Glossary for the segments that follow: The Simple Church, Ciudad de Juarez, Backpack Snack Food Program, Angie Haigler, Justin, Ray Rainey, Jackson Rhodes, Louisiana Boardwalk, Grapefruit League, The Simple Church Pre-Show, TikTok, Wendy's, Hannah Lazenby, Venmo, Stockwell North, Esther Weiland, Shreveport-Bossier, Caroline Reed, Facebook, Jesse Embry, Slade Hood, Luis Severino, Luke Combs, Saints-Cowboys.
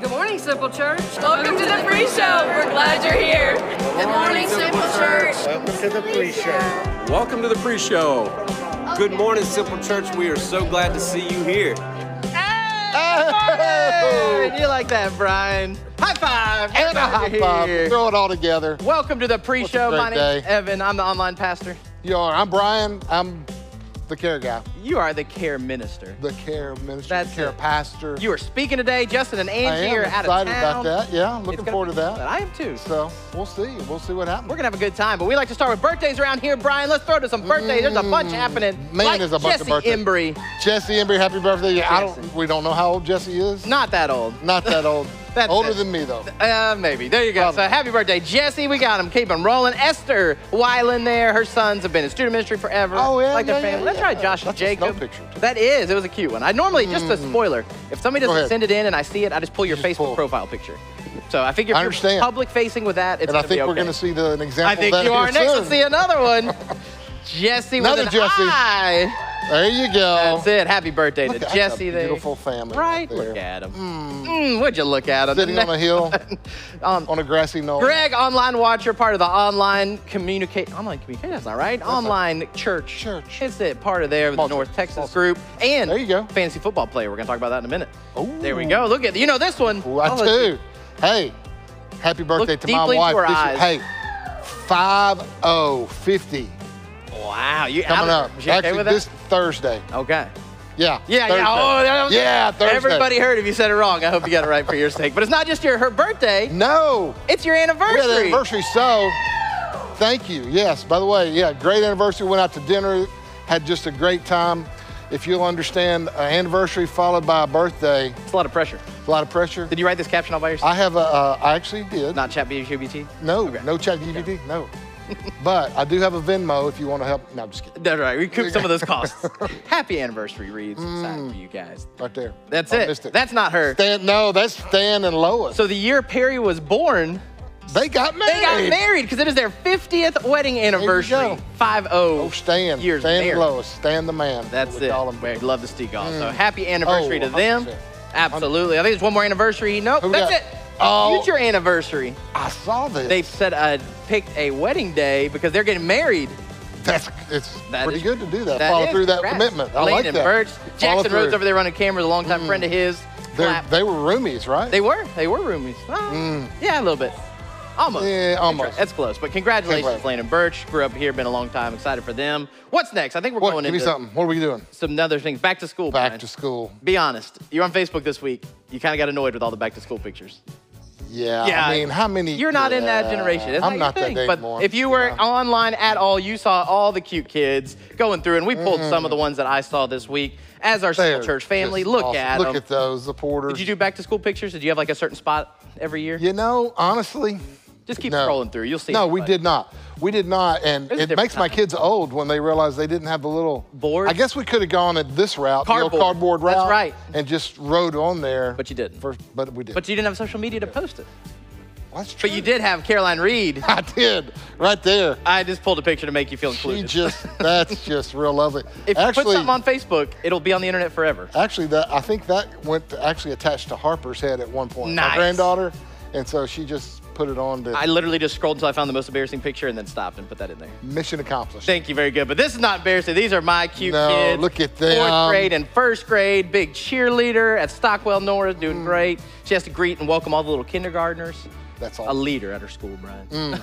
Good morning, Simple Church. Welcome to the free show. We're glad you're here. Good morning, Simple Church. Welcome to the free show. Welcome to the free show. Good morning, Simple Church. We are so glad to see you here. Hey! You like that, Brian? High five! And a high five. Throw it all together. Welcome to the pre-show. My name's Evan. I'm the online pastor. You are. I'm Brian. I'm the care guy. You are the care minister. The care minister. That's the care pastor. You are speaking today. Justin and Angie are out of town. I'm excited about that. Yeah, I'm looking forward to that. I am too. So we'll see. We'll see what happens. We're going to have a good time, but we like to start with birthdays around here. Brian, let's throw to some birthdays. There's a bunch happening. Man, there's a bunch of birthdays. Jesse Embry. Jesse Embry, happy birthday. Yeah, we don't know how old Jesse is. Not that old. Not that old. That's older than me, though. Maybe. There you go. Probably. So happy birthday, Jesse. We got him. Keep him rolling. Esther Weiland there. Her sons have been in student ministry forever. Oh, yeah, like their family. That's right, Josh and Jacob. That is. It was a cute one. I normally, just a spoiler, if somebody doesn't send it in and I see it, I just pull your Facebook profile picture. So I figure if you're public-facing with that, it's going to be okay. And I think we're going to see an example of that. I think you are next to see another one. Jesse with an eye. There you go. That's it. Happy birthday to Jesse there. Beautiful family. Right? Look at him. Would you look at him? Sitting on a hill, on a grassy knoll. Greg, online watcher, part of the online communicate. Online communication, that's not right. Online church. Church. It's it. Part of there with the North Texas group. And there you go. Fantasy football player. We're going to talk about that in a minute. Oh. There we go. Look at you know this one. I do. Hey, happy birthday to my wife. Hey, 50. Wow. Coming up. Actually, this Thursday. Okay. Yeah. Yeah. Thursday. Yeah. Oh, yeah. Thursday. Everybody heard if you said it wrong. I hope you got it right for your sake. But it's not just her birthday. No. It's your anniversary. Yeah, the anniversary. So, thank you. Yes. By the way, yeah, great anniversary. Went out to dinner. Had just a great time. If you'll understand, an anniversary followed by a birthday. It's a lot of pressure. A lot of pressure. Did you write this caption all by yourself? I have a. I actually did. Not ChatGPT. No. Okay. No ChatGPT. Okay. No. But I do have a Venmo if you want to help. No, I'm just kidding. That's right. We cooked some of those costs. Happy anniversary reads inside for you guys. Right there. That's it. That's not her. That's Stan and Lois. So the year Perry was born, they got married. They got married because it is their 50th wedding anniversary. 50 years Stan married. Stan and Lois. Stan the man. That's it. We'd love to stick on. So happy anniversary to them. Absolutely. I think there's one more anniversary. Nope. That's it. Future anniversary. I saw this. They said picked a wedding day because they're getting married. That pretty good to do that. Follow through that commitment. I like that. Birch. Jackson Rhodes over there running cameras, a longtime friend of his. They were roomies, right? They were roomies. Yeah, a little bit. Almost. Yeah, almost. That's close. But congratulations, Lane and Birch. Grew up here, been a long time. Excited for them. What's next? I think we're going into. Give me something. What are we doing? Some other things. Back to school. Back to school. Be honest. You're on Facebook this week. You kind of got annoyed with all the back to school pictures. Yeah, yeah, I mean, how many? You're not in that generation. It's I'm not that age anymore. But if you were online at all, you saw all the cute kids going through, and we pulled some of the ones that I saw this week as our Simple Church family. Look at those, the Porters. Did you do back-to-school pictures? Did you have like a certain spot every year? You know, honestly. Just keep scrolling through. You'll see. No, we did not. We did not, and it makes my kids old when they realize they didn't have the little board. I guess we could have gone at this route, the old cardboard route. That's right. And just rode on there. But you didn't. But we did. But you didn't have social media to post it. Well, that's true. But you did have Caroline Reed. I did, right there. I just pulled a picture to make you feel included. That's just real lovely. If you put something on Facebook, it'll be on the internet forever. Actually, I think that went attached to Harper's head at one point. Nice. My granddaughter, and so she just put it on. I literally just scrolled until I found the most embarrassing picture and then stopped and put that in there. Mission accomplished. Thank you, very good. But this is not embarrassing. These are my cute kids. No, look at them. 4th grade and 1st grade. Big cheerleader at Stockwell North, doing great. She has to greet and welcome all the little kindergartners. That's all. A leader at her school, Brian.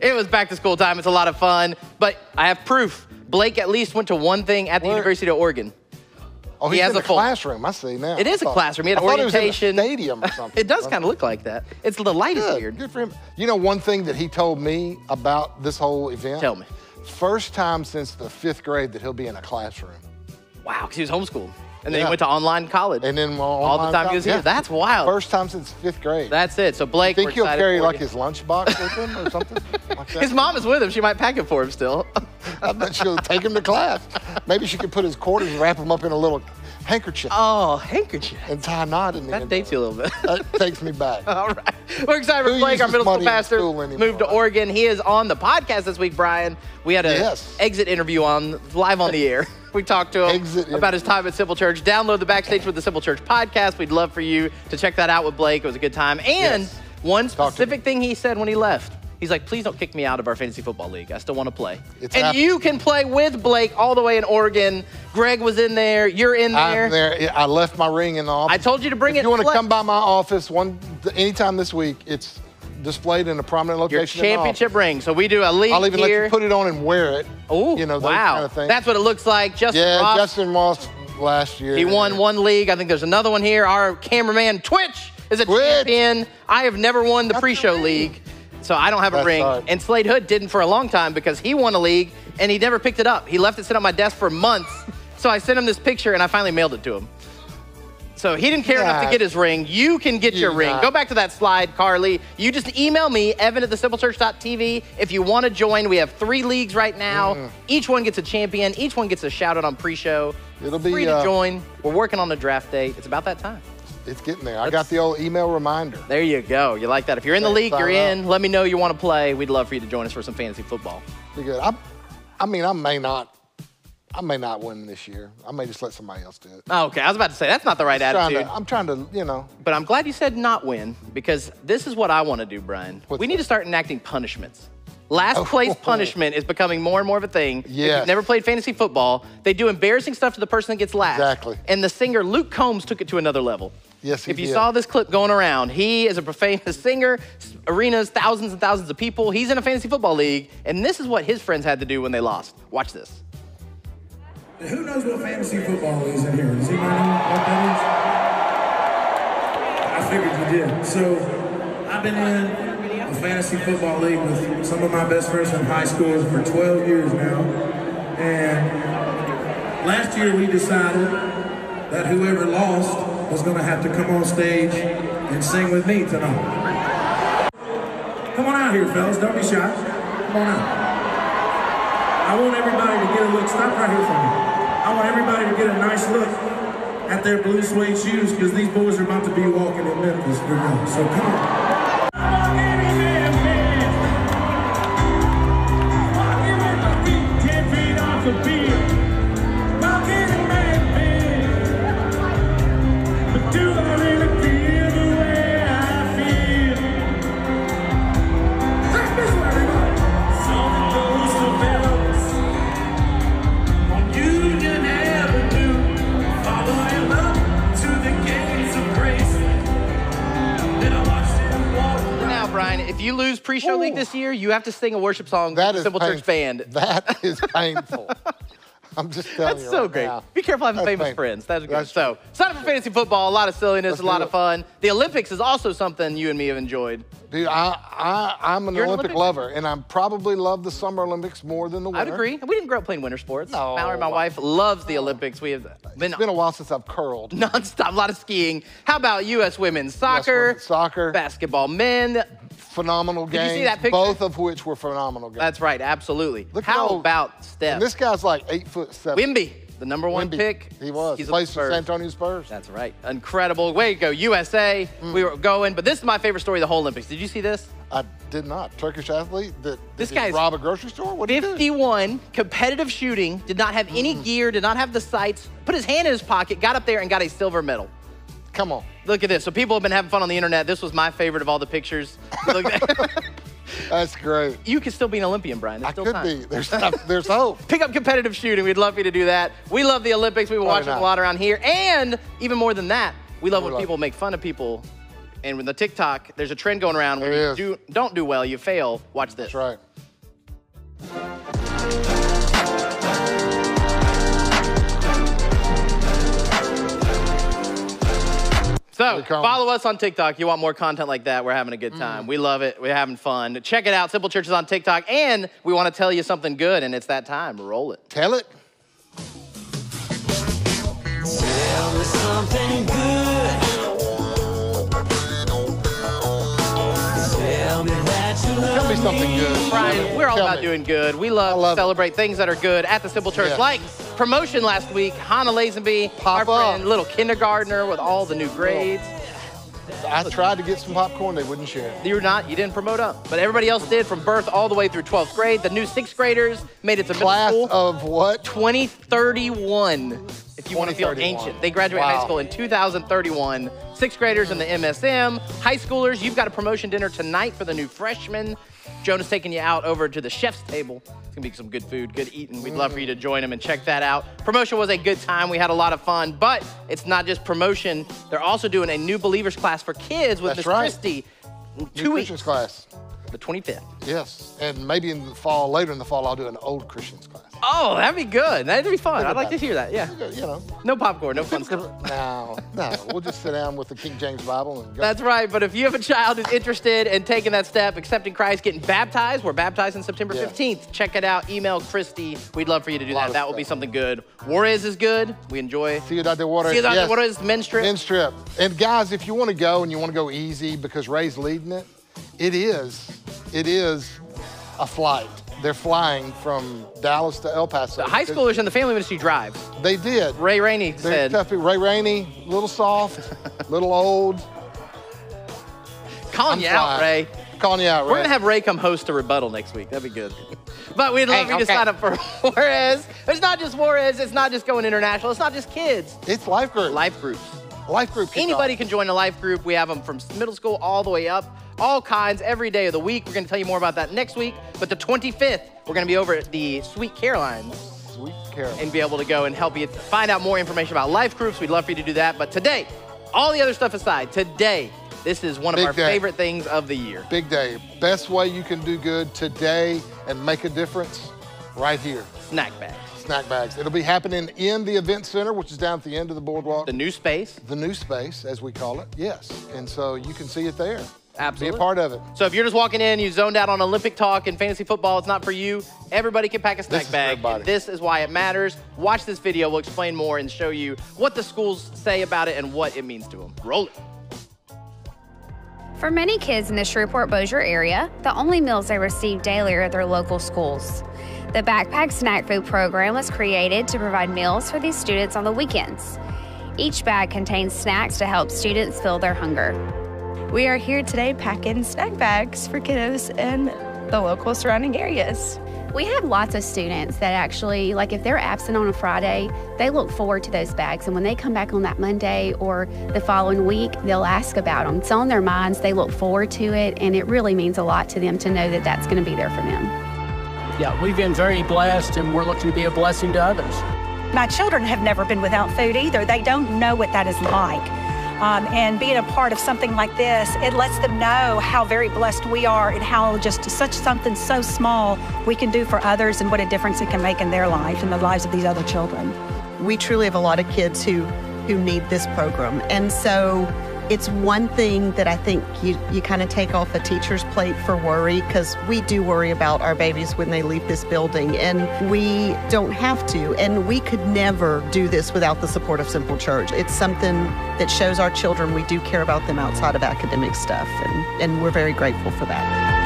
It was back to school time. It's a lot of fun, but I have proof. Blake at least went to one thing at the University of Oregon. Oh, he has in a classroom. I see now. It is a classroom. He had orientation. I thought it was in a stadium or something. It does kind of look like that. It's the light is weird. Good for him. You know, one thing that he told me about this whole event. Tell me. First time since the 5th grade that he'll be in a classroom. Wow, because he was homeschooled. And then he went to online college. And then all the time he was here. That's wild. First time since 5th grade. That's it. So Blake, think he'll carry like his lunchbox with him or something? Like that. His mom is with him. She might pack it for him still. I bet she'll take him to class. Maybe she could put his quarters and wrap them up in a little handkerchief. Oh, handkerchief. And tie a knot in there. That dates you a little bit. That takes me back. All right. We're excited for Blake, our middle school pastor, moved to Oregon. He is on the podcast this week, Brian. We had an exit interview live on the air. We talked to him about his time at Simple Church. Download the Backstage with the Simple Church podcast. We'd love for you to check that out with Blake. It was a good time. And one specific thing he said when he left. He's like, please don't kick me out of our fantasy football league. I still want to play. And you can play with Blake all the way in Oregon. Greg was in there. You're in there. I'm there. I left my ring in the office. I told you to bring it. If you want to come by my office anytime this week, it's displayed in a prominent location. Your championship ring. So we do a league here. I'll even let you put it on and wear it. Oh, you know, wow. Kind of thing. That's what it looks like. Justin Ross. Justin Ross last year. He won one league. I think there's another one here. Our cameraman, Twitch, is a champion. I have never won the pre-show league. So I don't have a ring. Hard. And Slade Hood didn't for a long time because he won a league and he never picked it up. He left it sit on my desk for months. So I sent him this picture and I finally mailed it to him. So he didn't care enough to get his ring. You can get your ring. Go back to that slide, Carly. You just email me, evan@thesimplechurch.tv. If you want to join, we have 3 leagues right now. Each one gets a champion. Each one gets a shout out on pre-show. It'll be free to join. We're working on a draft day. It's about that time. It's getting there. I got the old email reminder. There you go. You like that. If you're in the league, you're in. Let me know you want to play. We'd love for you to join us for some fantasy football. Be good. I may not win this year. I may just let somebody else do it. Okay. I was about to say, that's not the right attitude. I'm trying to, you know. But I'm glad you said not win, because this is what I want to do, Brian. We need to start enacting punishments. Last place punishment is becoming more and more of a thing. If you've never played fantasy football, they do embarrassing stuff to the person that gets last. Exactly. And the singer Luke Combs took it to another level. Yes, he did. If you saw this clip going around, he is a famous singer, arenas, thousands and thousands of people. He's in a fantasy football league, and this is what his friends had to do when they lost. Watch this. Who knows what fantasy football is in here? Does anybody know what that is? I figured you did. So I've been in a fantasy football league with some of my best friends from high school for 12 years now. And last year we decided that whoever lost was going to have to come on stage and sing with me tonight. Come on out here, fellas. Don't be shy. Come on out. I want everybody to get a look. Stop right here for me. I want everybody to get a nice look at their blue suede shoes, because these boys are about to be walking in Memphis for real. So come on. You lose pre-show league this year, you have to sing a worship song with the Simple Church band. That is painful. I'm just telling you. That's so great. Now. Be careful having famous friends. That's good. So, sign up for fantasy football. A lot of silliness, a lot of fun. The Olympics is also something you and me have enjoyed. Dude, I'm an Olympic lover, and I probably love the Summer Olympics more than the winter. I'd agree. We didn't grow up playing winter sports. No. Mallory, my wife, loves the Olympics. We have been. It's been a while since I've curled. Nonstop, a lot of skiing. How about U.S. women's soccer? Basketball men. Phenomenal games. Did you see that picture? Both of which were phenomenal games. That's right, absolutely. Look about Steph? And this guy's like 8'7". Wimby, the number 1 pick. He was. He plays for San Antonio Spurs. That's right. Incredible. Way to go, USA. We were going, but this is my favorite story of the whole Olympics. Did you see this? I did not. Turkish athlete that this guy robbed a grocery store. What did he do? 51 competitive shooting. Did not have any gear. Did not have the sights. Put his hand in his pocket. Got up there and got a silver medal. Come on. Look at this. So people have been having fun on the internet. This was my favorite of all the pictures. Look That's great. You could still be an Olympian, Brian. There's still time. I could be. There's hope. Pick up competitive shooting. We'd love for you to do that. We love the Olympics. We watch them a lot around here. And even more than that, we love when people make fun of people. And with the TikTok, there's a trend going around where you don't do well, you fail. Watch this. That's right. So, follow us on TikTok. You want more content like that? We're having a good time. We love it. We're having fun. Check it out. Simple Church is on TikTok. And we want to tell you something good, and it's that time. Roll it. Tell it. Tell me something good. Tell me that you love me. Tell me something good. Brian, we're all about doing good. We love to celebrate things that are good at the Simple Church. Like promotion last week, Hannah Lazenby, our friend, little kindergartner with all the new grades. I tried to get some popcorn, they wouldn't share it. You didn't promote up. But everybody else did from birth all the way through 12th grade. The new 6th graders made it to middle school. Class of what? 2031, if you want to feel ancient. They graduate high school in 2031. 6th graders in the MSM. High schoolers, you've got a promotion dinner tonight for the new freshmen. Jonah's taking you out over to the chef's table. It's gonna be some good food, good eating. We'd love for you to join them and check that out. Promotion was a good time. We had a lot of fun, but it's not just promotion. They're also doing a New Believers class for kids with Miss Christie. 2 weeks. Christians class. The 25th. Yes, and maybe in the fall, later in the fall, I'll do an old Christians class. Oh, that'd be good. That'd be fun. I'd like to hear that, yeah. You know. No popcorn, no fun stuff. No, we'll just sit down with the King James Bible and go. That's right, but if you have a child who's interested in taking that step, accepting Christ, getting baptized, we're baptized on September 15th. Check it out, email Christy. We'd love for you to do that. That will be something good. Juarez is good. We enjoy. Ciudad de Juarez. Ciudad de Juarez, men's trip. Men's trip. And guys, if you want to go and you want to go easy because Ray's leading it, it is a flight. They're flying from Dallas to El Paso. The high schoolers in the family ministry drives. They did. Ray Rainey said. Ray Rainey, a little soft, a little old. Calling you out, Ray. Calling you out, Ray. We're going to have Ray come host a rebuttal next week. That'd be good. But we'd love you to sign up for Juarez. It's not just Juarez. It's not just going international. It's not just kids. It's life groups. Life groups. Life group. Anybody can join a life group. We have them from middle school all the way up. All kinds, every day of the week. We're going to tell you more about that next week. But the 25th, we're going to be over at the Sweet Caroline. Sweet Caroline. And be able to go and help you find out more information about life groups. We'd love for you to do that. But today, all the other stuff aside, today, this is one of our favorite things of the year. Big day. Best way you can do good today and make a difference right here. Snack bags. Snack bags. It'll be happening in the event center, which is down at the end of the boardwalk. The new space. The new space, as we call it. Yes. And so you can see it there. Absolutely. Be a part of it. So if you're just walking in, you zoned out on Olympic talk and fantasy football, it's not for you. Everybody can pack a snack bag. This is why it matters. Watch this video. We'll explain more and show you what the schools say about it and what it means to them. Roll it. For many kids in the Shreveport-Bossier area, the only meals they receive daily are at their local schools. The Backpack Snack Food Program was created to provide meals for these students on the weekends. Each bag contains snacks to help students fill their hunger. We are here today packing snack bags for kiddos in the local surrounding areas. We have lots of students that actually, like if they're absent on a Friday, they look forward to those bags. And when they come back on that Monday or the following week, they'll ask about them. It's on their minds, they look forward to it, and it really means a lot to them to know that that's gonna be there for them. Yeah, we've been very blessed and we're looking to be a blessing to others. My children have never been without food either. They don't know what that is like. And being a part of something like this, it lets them know how very blessed we are and how just such something so small we can do for others and what a difference it can make in their life and the lives of these other children. We truly have a lot of kids who need this program. And so it's one thing that I think you kind of take off a teacher's plate for worry, because we do worry about our babies when they leave this building, and we don't have to. And we could never do this without the support of Simple Church. It's something that shows our children we do care about them outside of academic stuff, and we're very grateful for that.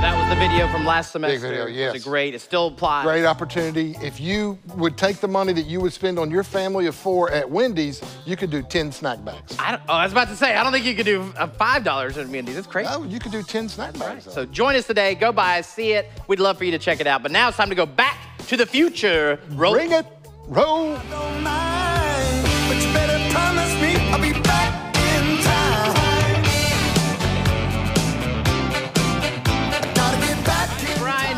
That was the video from last semester. Big video, yes. It's great, it still applies. Great opportunity. If you would take the money that you would spend on your family of four at Wendy's, you could do 10 snack bags. I was about to say, I don't think you could do $5 at Wendy's. It's crazy. No, you could do 10 snack bags. Right. So join us today, go by, see it. We'd love for you to check it out. But now it's time to go back to the future. Roll. Bring it, roll. I don't mind, but you better promise me I'll be back in time.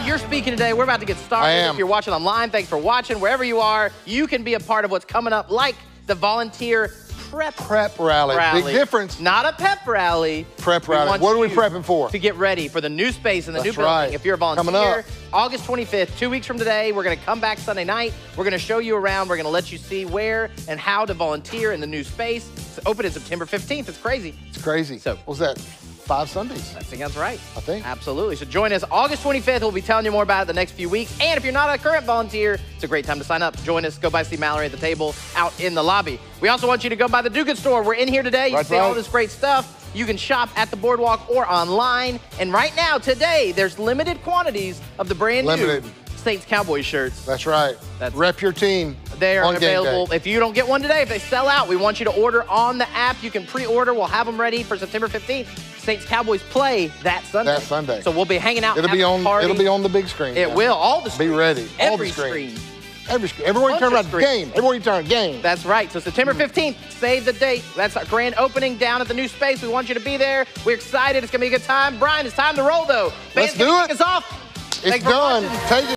You're speaking today. We're about to get started. I am. If you're watching online, thanks for watching. Wherever you are, you can be a part of what's coming up, like the volunteer prep rally. Big difference. Not a pep rally. Prep rally. What are we prepping for? To get ready for the new space and the new building. If you're a volunteer, coming up. August 25th, 2 weeks from today, we're going to come back Sunday night. We're going to show you around. We're going to let you see where and how to volunteer in the new space. It's open in September 15th. It's crazy. It's crazy. So what's that? 5 Sundays. I think that's right. I think. Absolutely. So join us August 25th. We'll be telling you more about it the next few weeks. And if you're not a current volunteer, it's a great time to sign up. Join us. Go by, see Mallory at the table out in the lobby. We also want you to go by the Do Good store. We're in here today. You can see all this great stuff. You can shop at the boardwalk or online. And right now, today, there's limited quantities of the brand new Saints-Cowboys shirts. That's right. That's Rep your team. They are available. If you don't get one today, if they sell out, we want you to order on the app. You can pre-order. We'll have them ready for September 15th. Saints-Cowboys play that Sunday. That Sunday. So we'll be hanging out. It'll be on the big screen. It will. All the screens. Be ready. Every screen. Everywhere you turn around, game. Everywhere you turn, game. That's right. So September 15th, save the date. That's our grand opening down at the new space. We want you to be there. We're excited. It's going to be a good time. Brian, it's time to roll, though. Let's do it. It's done. Take it.